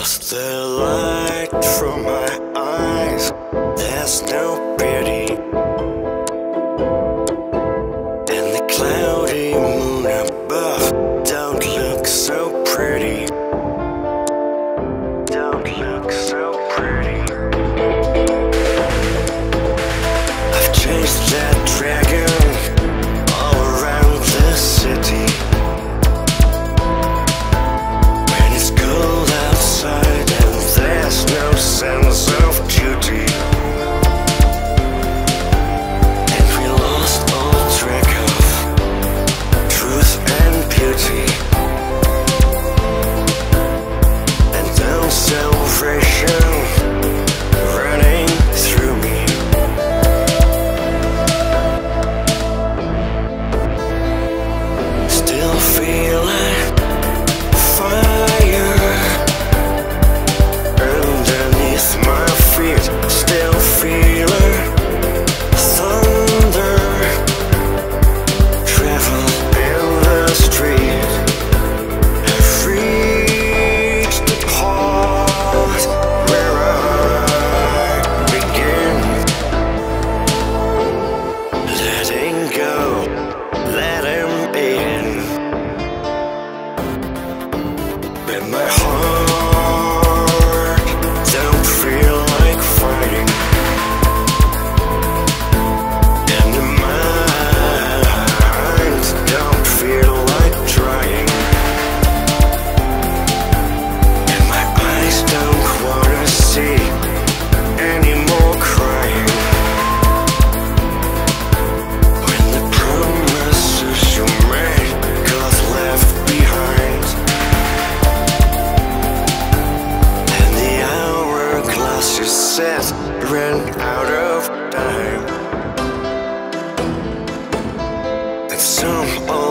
lost the light from my eyes. There's no beauty in the cloudy moon above. Don't look so pretty. Don't look so pretty. I've chased that dragon all around the city. When it's cold outside and there's no sense of duty, and we lost all track of truth and beauty, and no salvation running through me. Still feeling fire underneath my feet. Still feeling thunder travel in the street. I've reached the part where I begin letting go, letting in. But my heart don't feel like fighting, and the mind don't feel like trying, and my eyes don't wanna see any more crying. When the promises you made got left behind, and the hourglass you said ran out of time, and some old